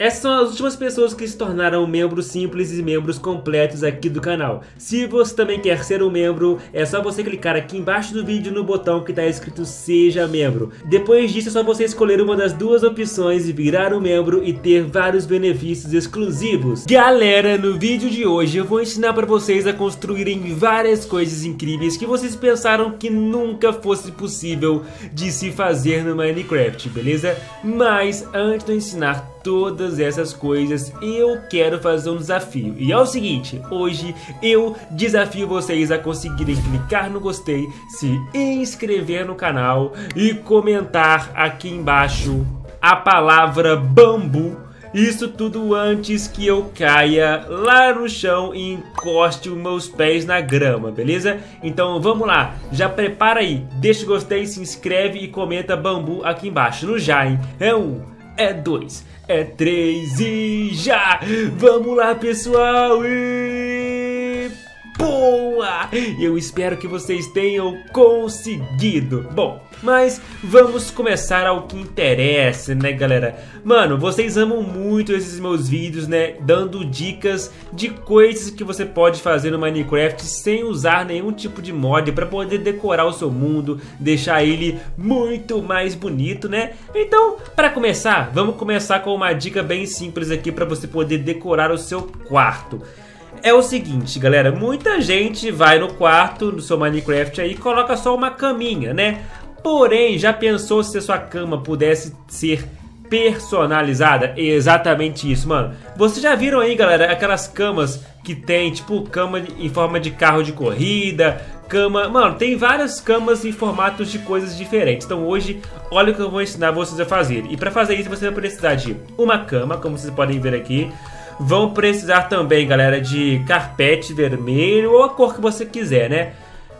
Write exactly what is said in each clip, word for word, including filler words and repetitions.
Essas são as últimas pessoas que se tornaram membros simples e membros completos aqui do canal. Se você também quer ser um membro, é só você clicar aqui embaixo do vídeo no botão que está escrito Seja Membro. Depois disso é só você escolher uma das duas opções e virar um membro e ter vários benefícios exclusivos. Galera, no vídeo de hoje eu vou ensinar para vocês a construírem várias coisas incríveis que vocês pensaram que nunca fosse possível de se fazer no Minecraft, beleza? Mas antes de eu ensinar todas essas coisas, eu quero fazer um desafio. E é o seguinte, hoje eu desafio vocês a conseguirem clicar no gostei, se inscrever no canal e comentar aqui embaixo a palavra bambu. Isso tudo antes que eu caia lá no chão e encoste os meus pés na grama, beleza? Então vamos lá, já prepara aí, deixa o gostei, se inscreve e comenta bambu aqui embaixo, no já, hein? É um... É dois, é três e já! Vamos lá, pessoal! E... boa! Eu espero que vocês tenham conseguido! Bom, mas vamos começar ao que interessa, né, galera? Mano, vocês amam muito esses meus vídeos, né? Dando dicas de coisas que você pode fazer no Minecraft sem usar nenhum tipo de mod, pra poder decorar o seu mundo, deixar ele muito mais bonito, né? Então, pra começar, vamos começar com uma dica bem simples aqui pra você poder decorar o seu quarto. É o seguinte, galera, muita gente vai no quarto do seu Minecraft aí e coloca só uma caminha, né? Porém, já pensou se a sua cama pudesse ser personalizada? Exatamente isso, mano. Vocês já viram aí, galera, aquelas camas que tem, tipo, cama em forma de carro de corrida, cama... Mano, tem várias camas em formatos de coisas diferentes. Então hoje, olha o que eu vou ensinar vocês a fazer. E pra fazer isso, você vai precisar de uma cama, como vocês podem ver aqui. Vão precisar também, galera, de carpete vermelho ou a cor que você quiser, né?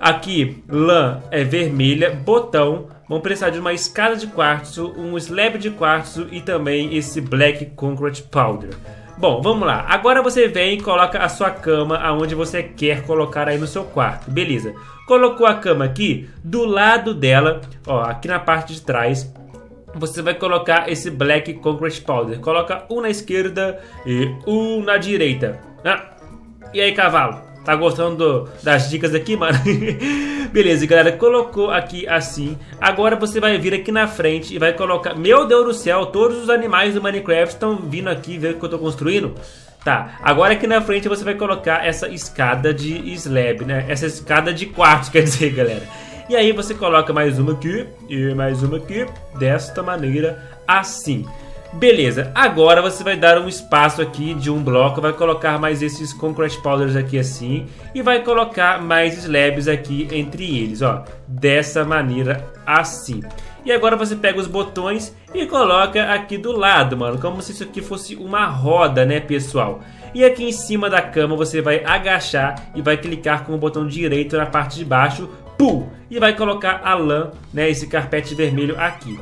Aqui, lã é vermelha, botão. Vão precisar de uma escada de quartzo, um slab de quartzo e também esse black concrete powder. Bom, vamos lá. Agora você vem e coloca a sua cama aonde você quer colocar aí no seu quarto, beleza? Colocou a cama aqui, do lado dela, ó, aqui na parte de trás, você vai colocar esse black concrete powder. Coloca um na esquerda e um na direita. Ah, e aí, cavalo? Tá gostando do, das dicas aqui, mano? Beleza, galera. Colocou aqui assim. Agora você vai vir aqui na frente e vai colocar... Meu Deus do céu, todos os animais do Minecraft estão vindo aqui ver o que eu tô construindo. Tá, agora aqui na frente você vai colocar essa escada de slab, né? Essa escada de quartzo, quer dizer, galera. E aí você coloca mais uma aqui e mais uma aqui, desta maneira, assim. Beleza, agora você vai dar um espaço aqui de um bloco, vai colocar mais esses concrete powders aqui assim. E vai colocar mais slabs aqui entre eles, ó, dessa maneira assim. E agora você pega os botões e coloca aqui do lado, mano, como se isso aqui fosse uma roda, né, pessoal? E aqui em cima da cama você vai agachar e vai clicar com o botão direito na parte de baixo. Pum! E vai colocar a lã, né, esse carpete vermelho aqui.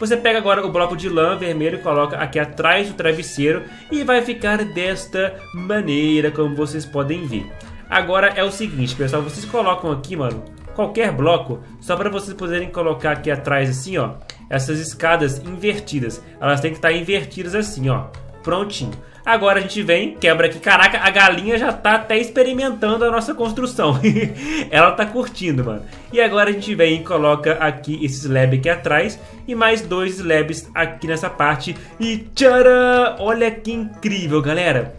Você pega agora o bloco de lã vermelho e coloca aqui atrás do travesseiro e vai ficar desta maneira, como vocês podem ver. Agora é o seguinte, pessoal, vocês colocam aqui, mano, qualquer bloco, só para vocês poderem colocar aqui atrás assim, ó, essas escadas invertidas. Elas têm que estar invertidas assim, ó. Prontinho. Agora a gente vem, quebra aqui. Caraca, a galinha já tá até experimentando a nossa construção. Ela tá curtindo, mano. E agora a gente vem e coloca aqui esse slab aqui atrás. E mais dois slabs aqui nessa parte. E tcharam! Olha que incrível, galera.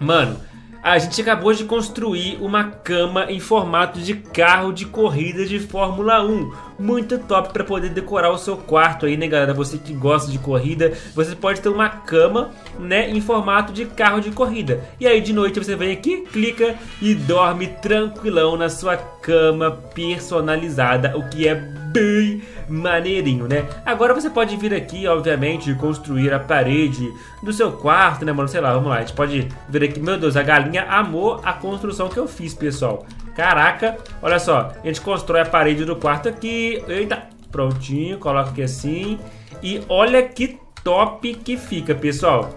Mano, a gente acabou de construir uma cama em formato de carro de corrida de Fórmula um. Muito top para poder decorar o seu quarto aí, né, galera? Você que gosta de corrida, você pode ter uma cama, né, em formato de carro de corrida. E aí de noite você vem aqui, clica e dorme tranquilão na sua cama personalizada, o que é bem maneirinho, né? Agora você pode vir aqui, obviamente, construir a parede do seu quarto, né, mano? Sei lá, vamos lá, a gente pode ver aqui. Meu Deus, a galinha amou a construção que eu fiz, pessoal. Caraca, olha só, a gente constrói a parede do quarto aqui, eita, prontinho, coloca aqui assim, e olha que top que fica, pessoal.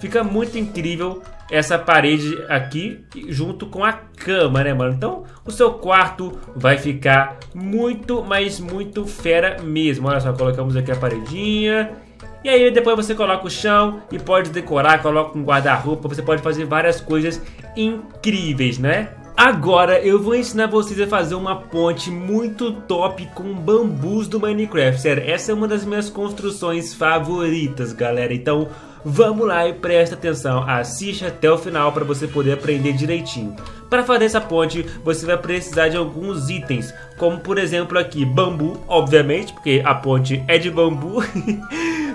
Fica muito incrível essa parede aqui junto com a cama, né, mano? Então o seu quarto vai ficar muito, mas muito fera mesmo. Olha só, colocamos aqui a paredinha E aí depois você coloca o chão e pode decorar, coloca um guarda-roupa, você pode fazer várias coisas incríveis, né? Agora eu vou ensinar vocês a fazer uma ponte muito top com bambus do Minecraft. Sério, essa é uma das minhas construções favoritas, galera. Então vamos lá e presta atenção, assiste até o final para você poder aprender direitinho. Para fazer essa ponte você vai precisar de alguns itens, como por exemplo aqui, bambu, obviamente, porque a ponte é de bambu.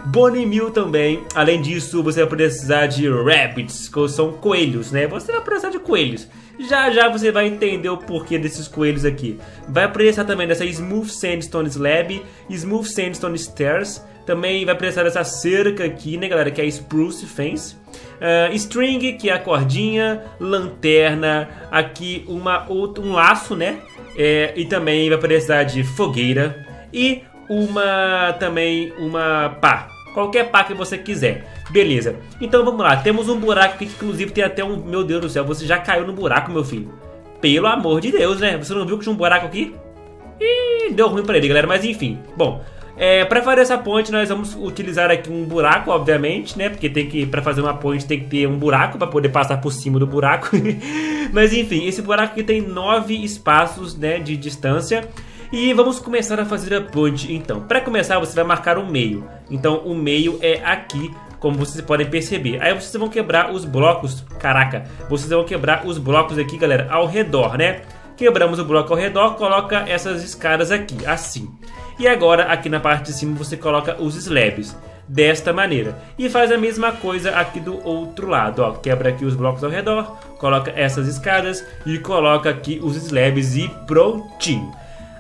Bone meal também. Além disso, você vai precisar de rabbits, que são coelhos, né? Você vai precisar de coelhos. Já já você vai entender o porquê desses coelhos aqui. Vai precisar também dessa Smooth Sandstone Slab, Smooth Sandstone Stairs. Também vai precisar dessa cerca aqui, né, galera? Que é a Spruce Fence. Uh, string, que é a cordinha. Lanterna. Aqui uma, outro, um laço, né? É, e também vai precisar de fogueira. E uma também uma pá, qualquer pá que você quiser, beleza? Então vamos lá, temos um buraco aqui que inclusive tem até um, meu Deus do céu, você já caiu no buraco, meu filho, pelo amor de Deus, né? Você não viu que tinha um buraco aqui? Ih, deu ruim pra ele, galera, mas enfim, bom, é, pra fazer essa ponte nós vamos utilizar aqui um buraco, obviamente, né? Porque tem que, pra fazer uma ponte tem que ter um buraco pra poder passar por cima do buraco. Mas enfim, esse buraco aqui tem nove espaços, né, de distância. E vamos começar a fazer a ponte, então. Para começar, você vai marcar o meio. Então, o meio é aqui, como vocês podem perceber. Aí vocês vão quebrar os blocos, caraca, vocês vão quebrar os blocos aqui, galera, ao redor, né? Quebramos o bloco ao redor, coloca essas escadas aqui, assim. E agora, aqui na parte de cima, você coloca os slabs, desta maneira. E faz a mesma coisa aqui do outro lado, ó. Quebra aqui os blocos ao redor, coloca essas escadas e coloca aqui os slabs e prontinho.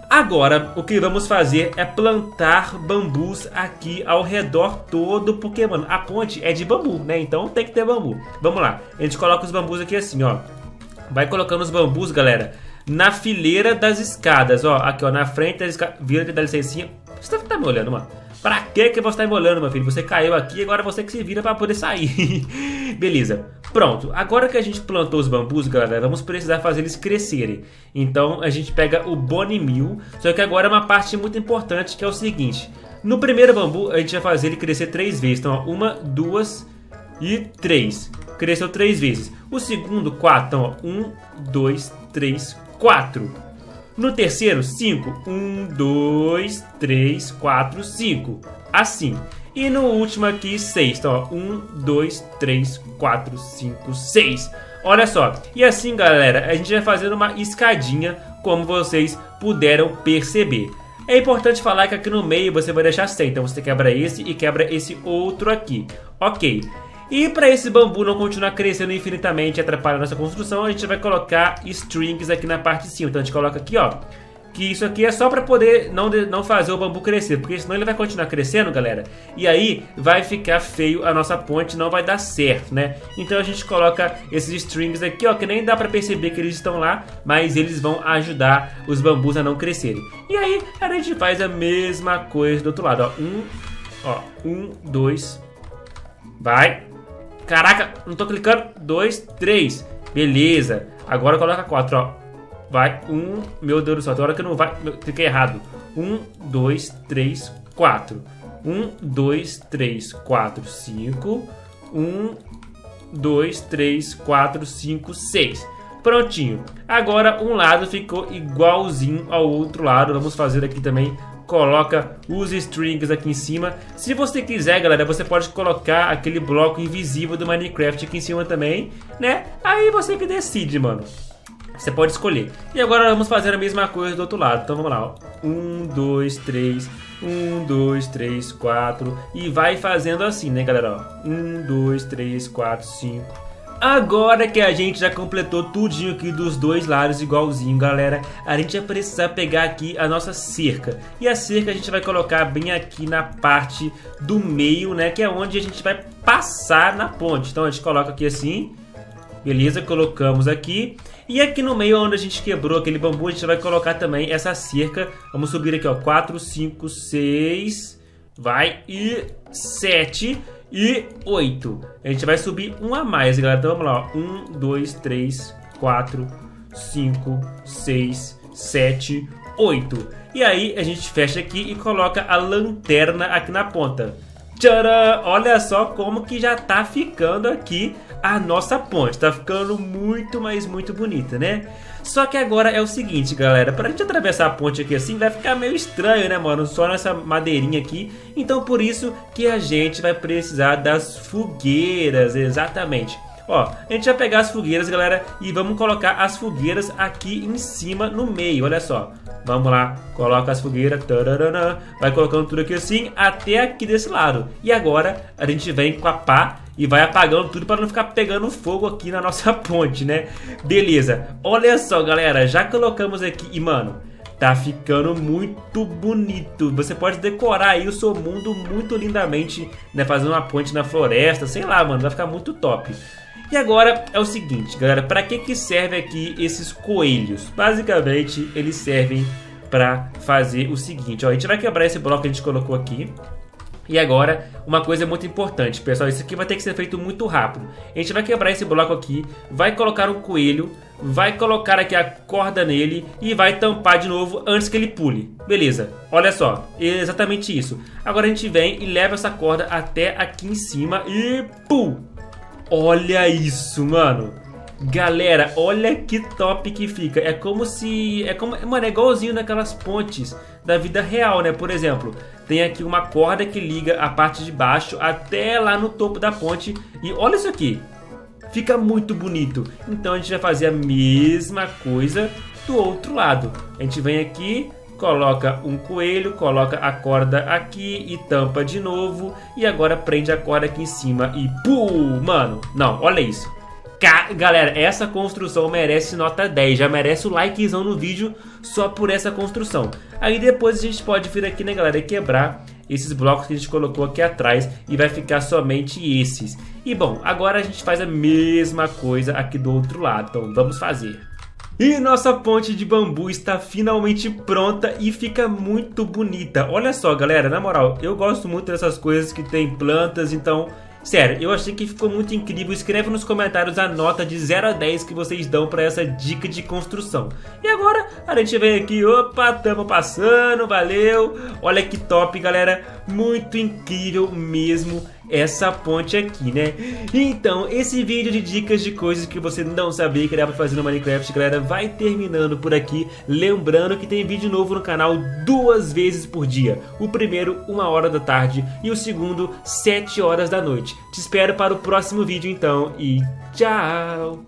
Agora, o que vamos fazer é plantar bambus aqui ao redor todo, porque, mano, a ponte é de bambu, né? Então tem que ter bambu. Vamos lá, a gente coloca os bambus aqui assim, ó. Vai colocando os bambus, galera, na fileira das escadas, ó. Aqui, ó, na frente das escadas. Vira aqui, dá licencinha. Você tá me olhando, mano. Pra que que você tá me olhando, meu filho? Você caiu aqui, agora você que se vira pra poder sair. Beleza. Pronto, agora que a gente plantou os bambus, galera, vamos precisar fazer eles crescerem. Então a gente pega o bone meal, só que agora é uma parte muito importante, que é o seguinte. No primeiro bambu a gente vai fazer ele crescer três vezes. Então, ó, uma, duas e três. Cresceu três vezes. O segundo, quatro. Então, ó, um, dois, três, quatro. No terceiro, cinco. Um, dois, três, quatro, cinco. Assim. E no último aqui, seis. Então, ó, um, dois, três, quatro, cinco, seis. Olha só. E assim, galera, a gente vai fazendo uma escadinha, como vocês puderam perceber. É importante falar que aqui no meio você vai deixar cem. Então, você quebra esse e quebra esse outro aqui. Ok. E para esse bambu não continuar crescendo infinitamente e atrapalhar a nossa construção, a gente vai colocar strings aqui na parte de cima. Então, a gente coloca aqui, ó. Que isso aqui é só para poder não, de, não fazer o bambu crescer, porque senão ele vai continuar crescendo, galera. E aí vai ficar feio a nossa ponte, não vai dar certo, né? Então a gente coloca esses strings aqui, ó, que nem dá para perceber que eles estão lá, mas eles vão ajudar os bambus a não crescerem. E aí a gente faz a mesma coisa do outro lado, ó. Um, ó, um, dois, vai. Caraca, não tô clicando. Dois, três, beleza. Agora coloca quatro, ó. Vai, um, meu Deus do céu, tem hora que não vai, fiquei errado. Um, dois, três, quatro. Um, dois, três, quatro, cinco. Um, dois, três, quatro, cinco, seis. Prontinho. Agora um lado ficou igualzinho ao outro lado. Vamos fazer aqui também. Coloca os strings aqui em cima. Se você quiser, galera, você pode colocar aquele bloco invisível do Minecraft aqui em cima também, né? Aí você que decide, mano. Você pode escolher. E agora vamos fazer a mesma coisa do outro lado. Então vamos lá, ó. Um, dois, três. Um, dois, três, quatro. E vai fazendo assim, né, galera? Ó. Um, dois, três, quatro, cinco. Agora que a gente já completou tudinho aqui dos dois lados igualzinho, galera, a gente vai precisar pegar aqui a nossa cerca. E a cerca a gente vai colocar bem aqui na parte do meio, né? Que é onde a gente vai passar na ponte. Então a gente coloca aqui assim. Beleza, colocamos aqui. E aqui no meio, onde a gente quebrou aquele bambu, a gente vai colocar também essa cerca. Vamos subir aqui, ó. quatro, cinco, seis. Vai. E sete. E oito. A gente vai subir um a mais, galera. Então vamos lá, ó. um, dois, três, quatro, cinco, seis, sete, oito. E aí a gente fecha aqui e coloca a lanterna aqui na ponta. Tcharam! Olha só como que já tá ficando aqui a nossa ponte. Tá ficando muito, mas muito bonita, né? Só que agora é o seguinte, galera. Pra gente atravessar a ponte aqui assim, vai ficar meio estranho, né, mano? Só nessa madeirinha aqui. Então, por isso que a gente vai precisar das fogueiras, exatamente. Ó, a gente vai pegar as fogueiras, galera, e vamos colocar as fogueiras aqui em cima, no meio, olha só. Vamos lá, coloca as fogueiras, tararana, vai colocando tudo aqui assim, até aqui desse lado. E agora a gente vem com a pá e vai apagando tudo para não ficar pegando fogo aqui na nossa ponte, né? Beleza, olha só, galera, já colocamos aqui, e mano... tá ficando muito bonito. Você pode decorar aí o seu mundo muito lindamente, né? Fazendo uma ponte na floresta, sei lá, mano. Vai ficar muito top. E agora é o seguinte, galera. Pra que que serve aqui esses coelhos? Basicamente, eles servem pra fazer o seguinte. Ó, a gente vai quebrar esse bloco que a gente colocou aqui. E agora, uma coisa muito importante, pessoal. Isso aqui vai ter que ser feito muito rápido. A gente vai quebrar esse bloco aqui, vai colocar um coelho, vai colocar aqui a corda nele e vai tampar de novo antes que ele pule. Beleza, olha só, exatamente isso. Agora a gente vem e leva essa corda até aqui em cima e pum! Olha isso, mano! Galera, olha que top que fica. É como se... é como, mano, é igualzinho naquelas pontes da vida real, né? Por exemplo, tem aqui uma corda que liga a parte de baixo até lá no topo da ponte. E olha isso aqui, fica muito bonito. Então a gente vai fazer a mesma coisa do outro lado. A gente vem aqui, coloca um coelho, coloca a corda aqui e tampa de novo. E agora prende a corda aqui em cima e pum! Mano, não, olha isso. Galera, essa construção merece nota dez, já merece o likezão no vídeo só por essa construção. Aí depois a gente pode vir aqui, né, galera, e quebrar esses blocos que a gente colocou aqui atrás e vai ficar somente esses. E bom, agora a gente faz a mesma coisa aqui do outro lado, então vamos fazer. E nossa ponte de bambu está finalmente pronta e fica muito bonita. Olha só, galera, na moral, eu gosto muito dessas coisas que tem plantas, então... sério, eu achei que ficou muito incrível. Escreve nos comentários a nota de zero a dez que vocês dão pra essa dica de construção. E agora a gente vem aqui, opa, tamo passando, valeu. Olha que top, galera, muito incrível mesmo essa ponte aqui, né? Então, esse vídeo de dicas de coisas que você não sabia que dá pra fazer no Minecraft, galera, vai terminando por aqui. Lembrando que tem vídeo novo no canal duas vezes por dia. O primeiro, uma hora da tarde, e o segundo, sete horas da noite. Te espero para o próximo vídeo, então, e tchau!